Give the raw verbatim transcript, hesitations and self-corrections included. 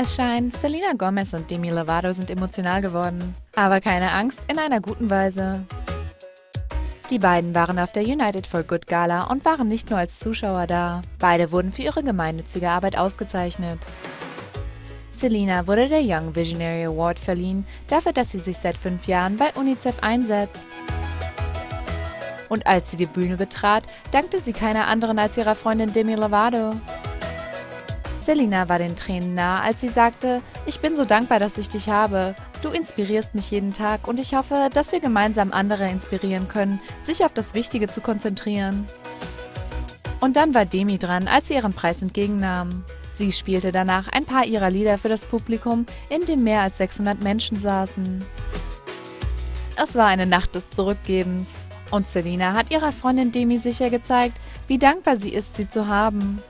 Es scheint, Selena Gomez und Demi Lovato sind emotional geworden. Aber keine Angst, in einer guten Weise. Die beiden waren auf der United for Good Gala und waren nicht nur als Zuschauer da. Beide wurden für ihre gemeinnützige Arbeit ausgezeichnet. Selena wurde der Young Visionary Award verliehen, dafür, dass sie sich seit fünf Jahren bei UNICEF einsetzt. Und als sie die Bühne betrat, dankte sie keiner anderen als ihrer Freundin Demi Lovato. Selena war den Tränen nah, als sie sagte: „Ich bin so dankbar, dass ich dich habe. Du inspirierst mich jeden Tag und ich hoffe, dass wir gemeinsam andere inspirieren können, sich auf das Wichtige zu konzentrieren." Und dann war Demi dran, als sie ihren Preis entgegennahm. Sie spielte danach ein paar ihrer Lieder für das Publikum, in dem mehr als sechshundert Menschen saßen. Es war eine Nacht des Zurückgebens und Selena hat ihrer Freundin Demi sicher gezeigt, wie dankbar sie ist, sie zu haben.